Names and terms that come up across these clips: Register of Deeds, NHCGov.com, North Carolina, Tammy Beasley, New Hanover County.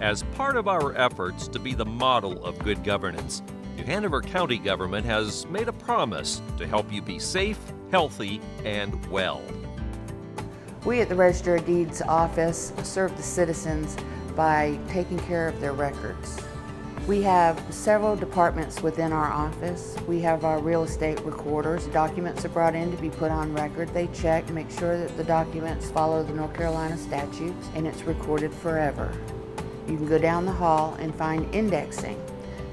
As part of our efforts to be the model of good governance, New Hanover County government has made a promise to help you be safe, healthy, and well. We at the Register of Deeds office serve the citizens by taking care of their records. We have several departments within our office. We have our real estate recorders. Documents are brought in to be put on record. They check, make sure that the documents follow the North Carolina statutes, and it's recorded forever. You can go down the hall and find indexing.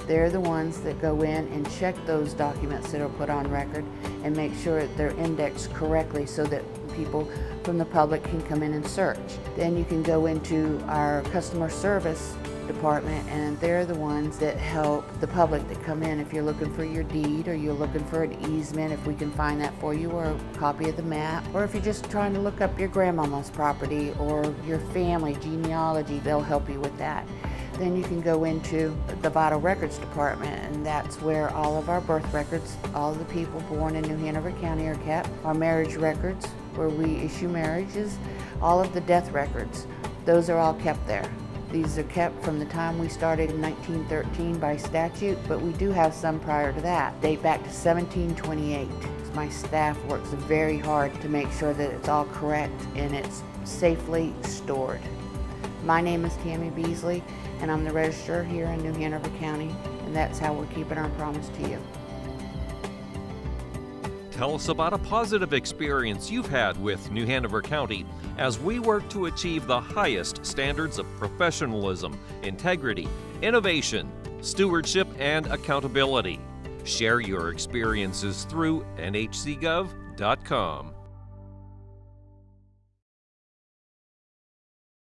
They're the ones that go in and check those documents that are put on record and make sure that they're indexed correctly so that people from the public can come in and search. Then you can go into our customer service department, and they're the ones that help the public that come in if you're looking for your deed or you're looking for an easement, if we can find that for you, or a copy of the map, or if you're just trying to look up your grandmama's property or your family genealogy, they'll help you with that. Then you can go into the vital records department, and that's where all of our birth records, all the people born in New Hanover County are kept, our marriage records where we issue marriages, all of the death records, those are all kept there. These are kept from the time we started in 1913 by statute, but we do have some prior to that, date back to 1728. My staff works very hard to make sure that it's all correct and it's safely stored. My name is Tammy Beasley, and I'm the registrar here in New Hanover County, and that's how we're keeping our promise to you. Tell us about a positive experience you've had with New Hanover County as we work to achieve the highest standards of professionalism, integrity, innovation, stewardship, and accountability. Share your experiences through nhcgov.com.